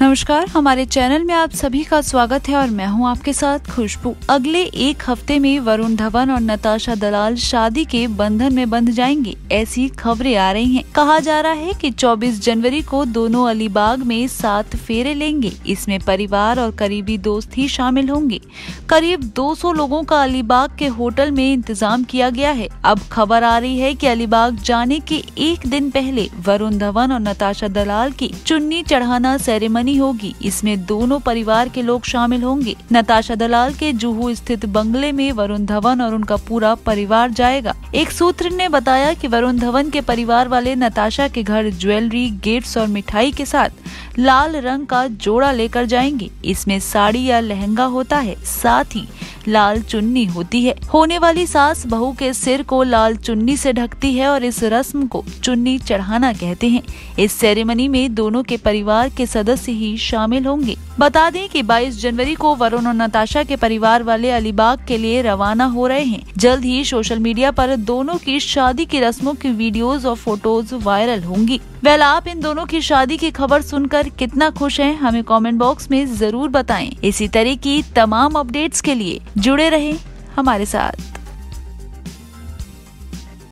नमस्कार, हमारे चैनल में आप सभी का स्वागत है और मैं हूं आपके साथ खुशबू। अगले एक हफ्ते में वरुण धवन और नताशा दलाल शादी के बंधन में बंध जाएंगे, ऐसी खबरें आ रही हैं। कहा जा रहा है कि 24 जनवरी को दोनों अलीबाग में 7 फेरे लेंगे। इसमें परिवार और करीबी दोस्त ही शामिल होंगे। करीब 200 लोगों का अलीबाग के होटल में इंतजाम किया गया है। अब खबर आ रही है कि अलीबाग जाने के एक दिन पहले वरुण धवन और नताशा दलाल की चुन्नी चढ़ाना सेरेमनी होगी। इसमें दोनों परिवार के लोग शामिल होंगे। नताशा दलाल के जुहू स्थित बंगले में वरुण धवन और उनका पूरा परिवार जाएगा। एक सूत्र ने बताया कि वरुण धवन के परिवार वाले नताशा के घर ज्वेलरी, गिफ्ट्स और मिठाई के साथ लाल रंग का जोड़ा लेकर जाएंगे। इसमें साड़ी या लहंगा होता है, साथ ही लाल चुन्नी होती है। होने वाली सास बहू के सिर को लाल चुन्नी से ढकती है और इस रस्म को चुन्नी चढ़ाना कहते हैं। इस सेरेमनी में दोनों के परिवार के सदस्य ही शामिल होंगे। बता दें कि 22 जनवरी को वरुण और नताशा के परिवार वाले अलीबाग के लिए रवाना हो रहे हैं। जल्द ही सोशल मीडिया पर दोनों की शादी की रस्मों की वीडियोस और फोटोज वायरल होंगी। वेल, आप इन दोनों की शादी की खबर सुनकर कितना खुश हैं, हमें कमेंट बॉक्स में जरूर बताएं। इसी तरह की तमाम अपडेट्स के लिए जुड़े रहें हमारे साथ।